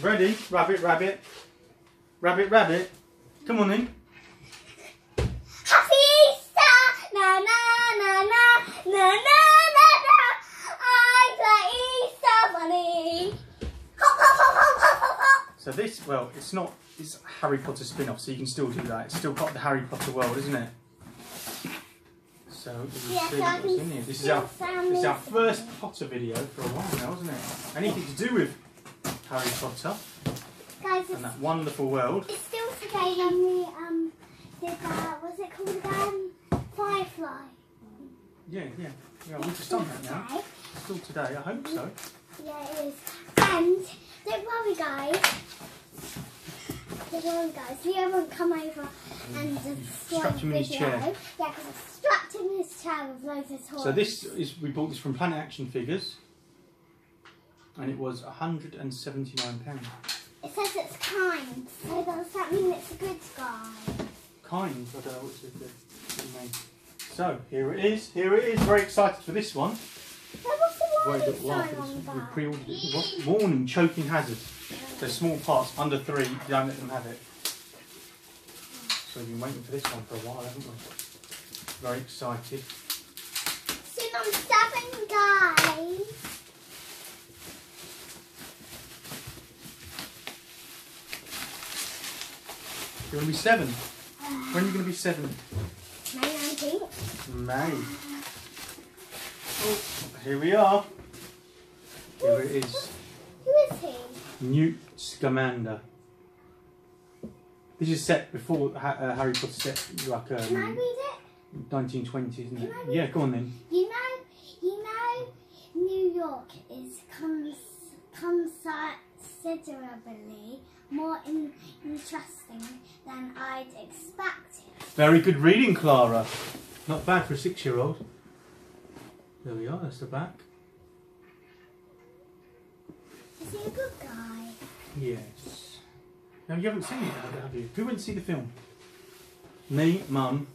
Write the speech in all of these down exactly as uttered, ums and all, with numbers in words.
Ready? Rabbit, rabbit. Rabbit, rabbit. Come on in. Happy Easter! Na, na, na, na, na, na, na, na. I'm the Easter Bunny. Hop, hop, hop, hop, hop, hop, hop. So this, well, it's not, it's a Harry Potter spin-off, so you can still do that. It's still part of the Harry Potter world, isn't it? So, yeah, so what's in here. This is our, this is our first Potter video for a while now, isn't it? Anything to do with Harry Potter guys, and that wonderful world. It's still today when we um, did that, what's it called again? Firefly. Yeah, yeah. yeah we've just done that now. Still today, I hope so. Yeah, it is. And don't worry, guys. Don't worry, guys. We haven't come over and subscribe to the video. Yeah, because it's strapped in his chair with loads of toys. So this is, we bought this from Planet Action Figures. And it was one hundred and seventy-nine pounds. It says it's kind, so does that mean it's a good guy? Kind? I don't know what it is. So, here it is, here it is. Very excited for this one. Where was the warning sign on that? We pre-ordered it. What? Warning, choking hazard. So small parts, under three, don't let them have it. So we've been waiting for this one for a while, haven't we? Very excited. Soon I'm seven, guys. You're going to be seven. Uh, when are you going to be seven? May nineteenth. May. Oh, here we are. Who here is, it is. Who is he? Newt Scamander. This is set before uh, Harry Potter set. Like, um, Can I read it? nineteen twenty, isn't Can it? Yeah, go on then. You know, you know, New York is cons considerably more in interesting than I'd expected. Very good reading, Clara. Not bad for a six-year-old. There we are, that's the back. Is he a good guy? Yes. Now, you haven't seen it, have you? Who went to see the film? Me, Mum,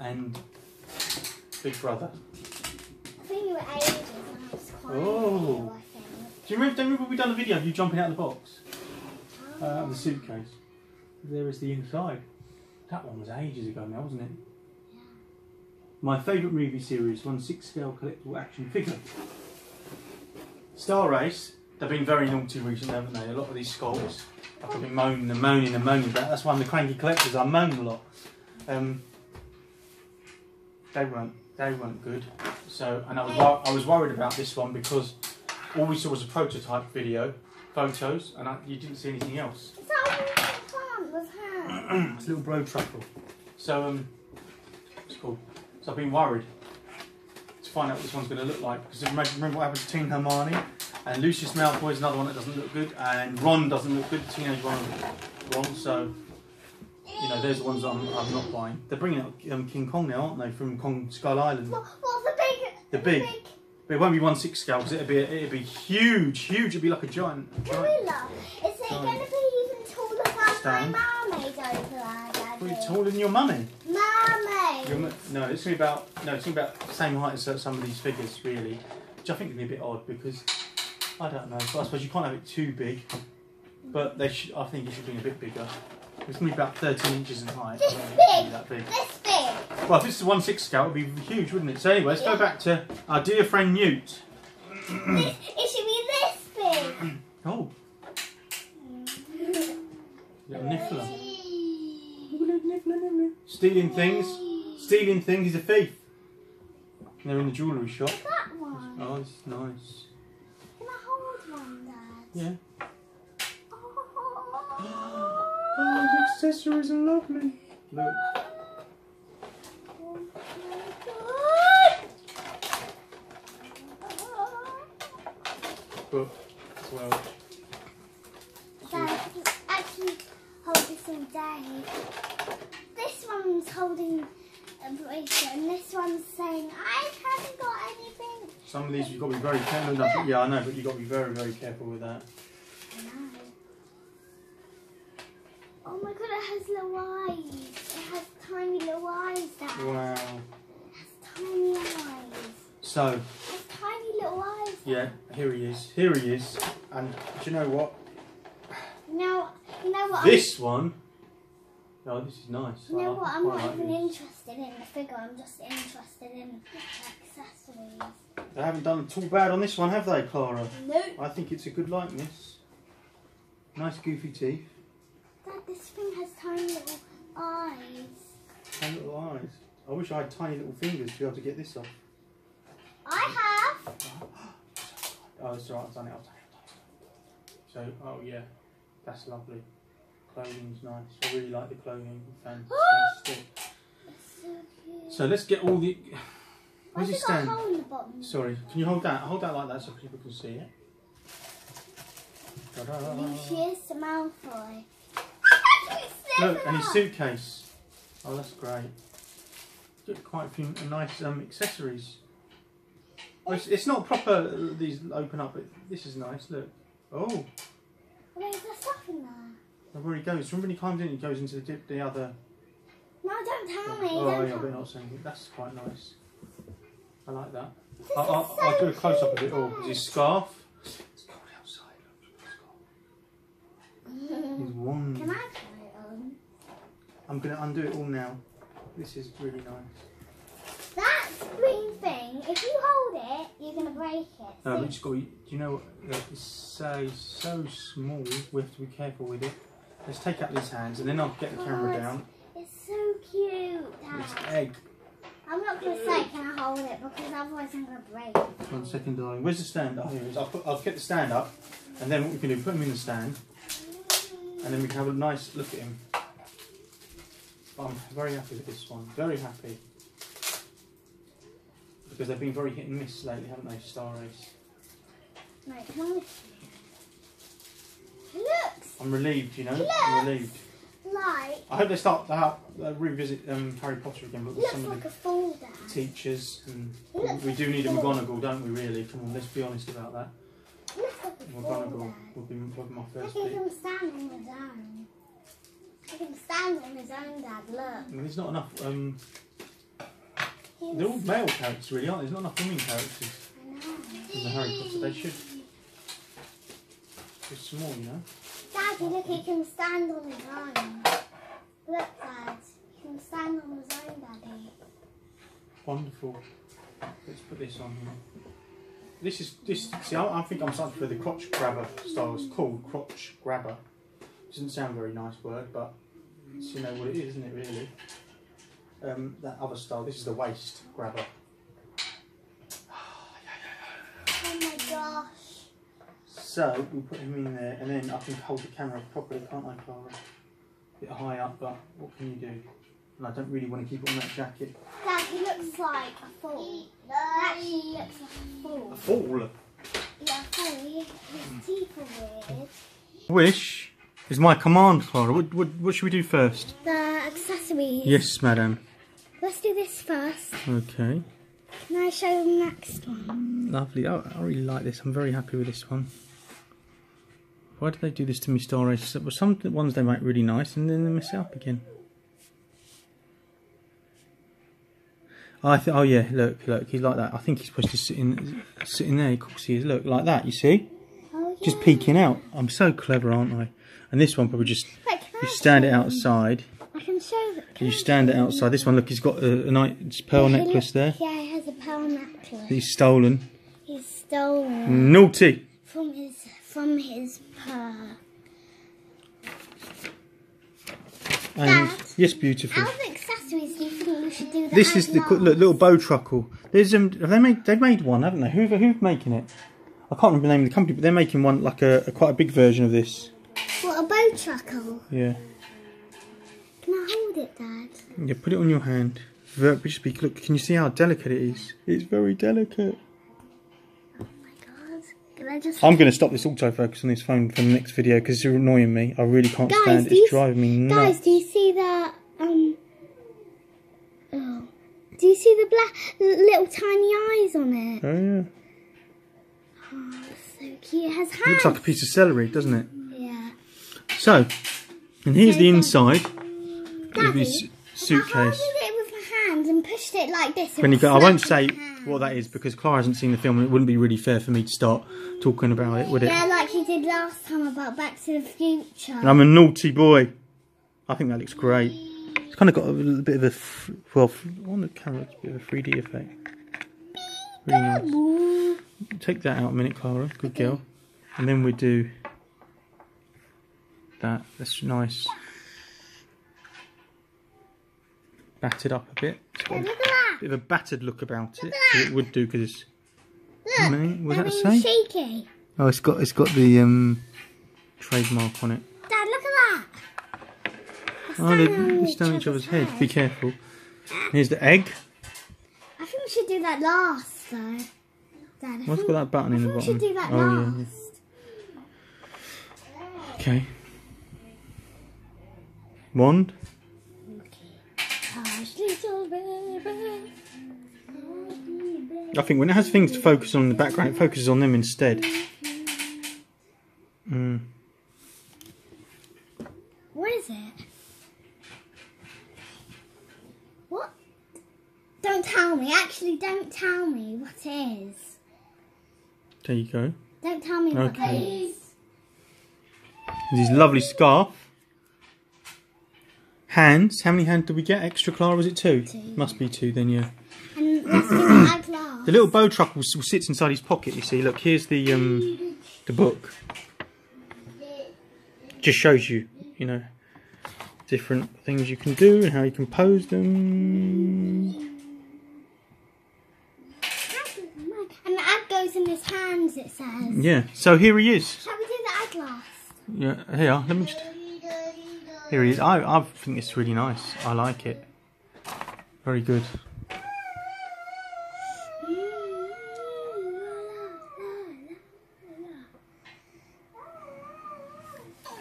and Big Brother. I think you were ages when I was quite oh. I think. Do you remember, remember we've done a video of you jumping out of the box? Uh, out of the suitcase. There is the inside. That one was ages ago now, wasn't it? Yeah. My favourite movie series, one six-scale collectible action figure. Star Ace. They've been very naughty recently, haven't they? A lot of these skulls. I've been moaning and moaning and moaning about. That's why I'm the cranky collectors. I moan a lot. Um, they weren't. They weren't good. So, and I was I was worried about this one because all we saw was a prototype video. Photos, and I, you didn't see anything else. Is that all the plant was her? It's a little Bowtruckle. So, um, it's cool. So I've been worried to find out what this one's going to look like, because remember what happened to Teen Hermione, and Lucius Malfoy is another one that doesn't look good, and Ron doesn't look good, teenage Ron Ron, so, you know, there's the ones I'm, I'm not buying. They're bringing out um, King Kong now, aren't they, from Kong Skull Island. What, what's the big? The big. The big But it won't be one six scale because it'll be it'll be huge, huge. It'll be like a giant. Gorilla. Is it going to be even taller than my mermaid over there, Daddy? Well, taller than your mummy. Mermaid. No, it's going to be about no, it's going to be about the same height as some of these figures, really, which I think is going to be a bit odd because I don't know. But I suppose you can't have it too big. But they should. I think it should be a bit bigger. It's going to be about thirteen inches in height. This big. That big. This big. Well, if this is one six scale, it would be huge, wouldn't it? So anyway, let's yeah. go back to our dear friend Newt. This, it should be this big. Oh. Little Niffler. Stealing things. Stealing things. He's a thief. And they're in the jewellery shop. That one. Oh, it's nice. Can I hold one, Dad? Yeah. Oh, the accessories are lovely. Look. Book as well. Dad, actually hold this all day. This one's holding a bracelet and this one's saying, I haven't got anything. Some of these you've got to be very careful. Look. Yeah, I know, but you've got to be very, very careful with that. I know. Oh my god, it has little eyes. It has tiny little eyes, Dad. Wow. It has tiny eyes. So. It has tiny little eyes. Yeah, here he is. Here he is. And do you know what? what? This I'm... one. Oh, this is nice. You know what? I'm not even interested in the figure. I'm just interested in the accessories. They haven't done too bad on this one, have they, Clara? No. I think it's a good likeness. Nice goofy teeth. Dad, this thing has tiny little eyes. Tiny little eyes. I wish I had tiny little fingers to be able to get this off. I have. Oh, it's alright. I've done it. I've done it. So, oh yeah, that's lovely. Clothing's nice. I really like the clothing. Fantastic. So, so let's get all the. Where's it stand? Got a hole in the bottom. Sorry, can you hold that? Hold that like that so people can see it. Lucius Malfoy. Look, and his suitcase. Oh, that's great. Get quite a few nice um, accessories. Well, it's, it's not proper. These open up. But this is nice. Look. Oh. Wait, is there stuff in there? Where he goes, from when he climbs in, he goes into the dip, the other. No, don't tell me. Oh, don't yeah, tell. We're not saying it. That's quite nice. I like that. I, I, so I'll do a close up of it all. Nice. His scarf. It's cold outside. Look at his scarf. His wand. Can I try it on? I'm going to undo it all now. This is really nice. That green thing, if you hold it, you're going to break it. No, so we just got. Do you know what? It's uh, so small, we have to be careful with it. Let's take out these hands and then I'll get the camera down. It's so cute, Dad. It's an egg. I'm not going to say, can I hold it? Because otherwise I'm going to break it. One second, darling. Where's the stand up? Here it is. I'll, put, I'll get the stand up and then what we can do, put him in the stand and then we can have a nice look at him. I'm very happy with this one. Very happy. Because they've been very hit and miss lately, haven't they, Star Ace? Right, come on. Looks. I'm relieved, you know. Looks I'm relieved. Like. I hope they start to uh, revisit um, Harry Potter again, but with some like of the teachers and we, we do need a McGonagall, don't we? Really, come on, let's be honest about that. Like McGonagall would be my first. Look at him standing on his own. Look at him standing on his own, Dad. Look. I mean, there's not enough. Um, they're all male characters, really, aren't there? There's not enough women characters in the Harry Potter. They should. It's small, you know. Daddy, look, he can stand on his own. Look, Dad, he can stand on his own, Daddy. Wonderful. Let's put this on here. This is this. See, I, I think I'm starting for the crotch grabber style. It's called crotch grabber. Doesn't sound a very nice word, but it's, you know what it is, isn't it? Really. Um, that other style. This is the waist grabber. Oh my gosh. So we'll put him in there and then I can hold the camera properly, can't I, Clara? A bit high up, but what can you do? And I don't really want to keep it on that jacket. Dad, he looks like a fool. That actually looks like a fool. A fool? Yeah, a fool. His teeth are weird. Wish is my command, Clara. What, what, what should we do first? The accessories. Yes, madam. Let's do this first. Okay. Can I show the next one? Lovely. Oh, I really like this. I'm very happy with this one. Why do they do this to me, Star Ace? Well, some ones they make really nice and then they mess it up again. I th Oh yeah, look, look, he's like that. I think he's supposed to sit in, sit in there. Of course he is. Look, like that, you see? Oh, yeah. Just peeking out. I'm so clever, aren't I? And this one probably just, you stand it outside. I can show that. Can you stand it outside? This one, look, he's got a, a nice pearl necklace there. Yeah, he has a pearl necklace. He's stolen. He's stolen. Naughty. From his... From his paw. And yes, beautiful. Out of accessories, do you think we should do that? This is the look, little Bowtruckle. There's um, have they made? They've made one, haven't they? Who, who's making it? I can't remember the name of the company, but they're making one like a, a quite a big version of this. What, a Bowtruckle? Yeah. Can I hold it, Dad? Yeah, put it on your hand. Look, can you see how delicate it is? It's very delicate. Just I'm going to stop this autofocus on this phone for the next video because you're annoying me. I really can't guys, stand it. It's driving me nuts. Guys, do you see the um? Oh, do you see the black little tiny eyes on it? Oh yeah. Oh, so cute. It has hands. It looks like a piece of celery, doesn't it? Yeah. So, and here's okay, the inside Daddy, of his suitcase. I held it with my hands and pushed it like this. When you go, I won't say. Hand. what that is, because Clara hasn't seen the film and it wouldn't be really fair for me to start talking about it, would it? Yeah, like you did last time about Back to the Future. And I'm a naughty boy. I think that looks great. It's kind of got a little bit of a, well, on the camera it's a bit of a three D effect. Really nice. Take that out a minute, Clara. Good girl. And then we do that. That's nice. Battered up a bit. It's got a bit of a battered look about it. It would do because it's. Look, mate, what does that say? Shaky. Oh, it's got it's got the um, trademark on it. Dad, look at that. It's oh, they're standing on each other's head. head. Be careful. Here's the egg. I think we should do that last, though. Dad, what's got that button in the bottom? I think we should do that last. Yeah, yeah. Okay. Wand. I think when it has things to focus on in the background, it focuses on them instead. Mm. What is it? What? Don't tell me. Actually, don't tell me what it is. There you go. Don't tell me what okay. it is. There's this lovely scarf. Hands. How many hands do we get? Extra, Clara? Was it two? two. Must be two, then, yeah. And that's the little Bowtruckle sits inside his pocket, you see. Look, here's the um, the book. Just shows you, you know, different things you can do and how you can pose them. And the ad goes in his hands, it says. Yeah, so here he is. Shall we do the ad last? Yeah, here, let me just... Here he is. I, I think it's really nice. I like it. Very good.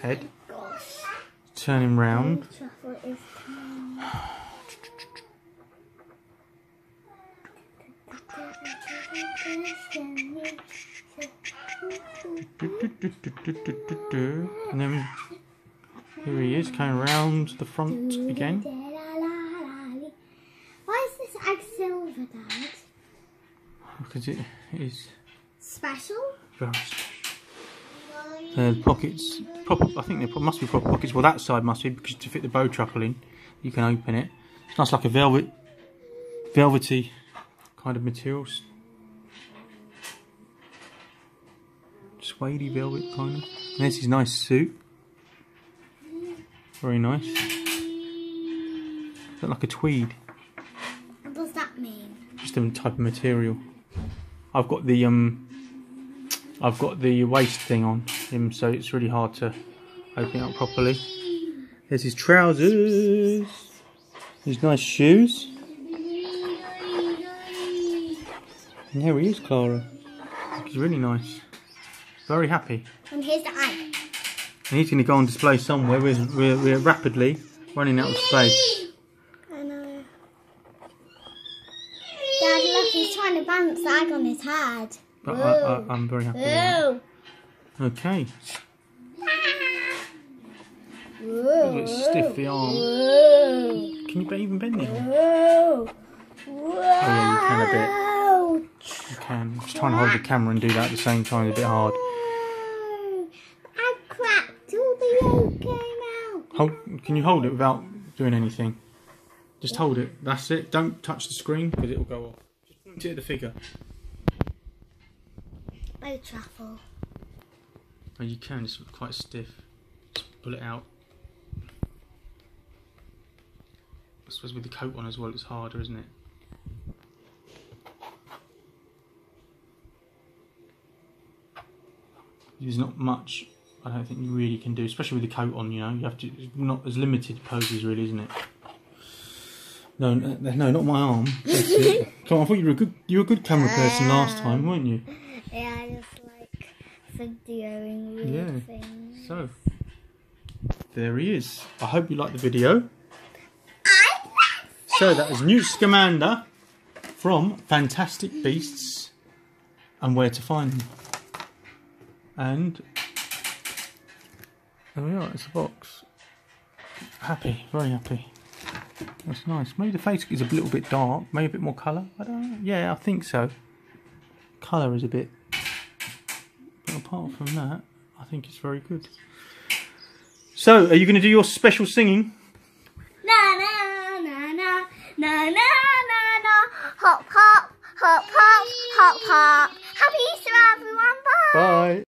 Head. Turn him round. And then... Here he is, coming round the front again. Why is this egg silver, Dad? Because it is... Special? Very special. The pockets, proper, I think they must be proper pockets. Well, that side must be, because to fit the Bowtruckle in, you can open it. It's nice, like a velvet, velvety kind of materials. Suede velvet, kind of. And there's his nice suit. Very nice. Is that like a tweed? What does that mean? Just a type of material. I've got the um, I've got the waist thing on him, so it's really hard to open it up properly. There's his trousers. His nice shoes. And here he is, Clara. He's really nice. Very happy. And here's the eye. And he's going to go on display somewhere. We're, we're, we're rapidly running out of space. I know. Dad, look, he's trying to balance the egg on his head. But I, I, I'm very happy with that. Okay. Whoa. A bit stiff, the arm. Whoa. Can you even bend it? Whoa. Whoa. Oh, yeah, you can a bit. You can. I'm just trying to hold the camera and do that at the same time. It's a bit hard. Hold, can you hold it without doing anything? Just hold it. That's it. Don't touch the screen because it will go off. Just point it at the figure. Bowtruckle. Oh, you can. It's quite stiff. Just pull it out. I suppose with the coat on as well, it's harder, isn't it? There's not much. I don't think you really can do, especially with the coat on, you know, you have to, it's not as limited poses really, isn't it? No, no, no not my arm. That's it. Come on, I thought you were a good, you were a good camera person um, last time, weren't you? Yeah, I just like videoing weird yeah. things. So, there he is. I hope you liked the video. I like so that is Newt Scamander from Fantastic Beasts and Where to Find Them. And... There we are, it's a box. Happy, very happy. That's nice. Maybe the face is a little bit dark, maybe a bit more colour. I don't know. Yeah, I think so. Colour is a bit. But apart from that, I think it's very good. So, are you going to do your special singing? Na na na na na na na na. Hop hop hop hop hop hop. Happy Easter, everyone. Bye. Bye.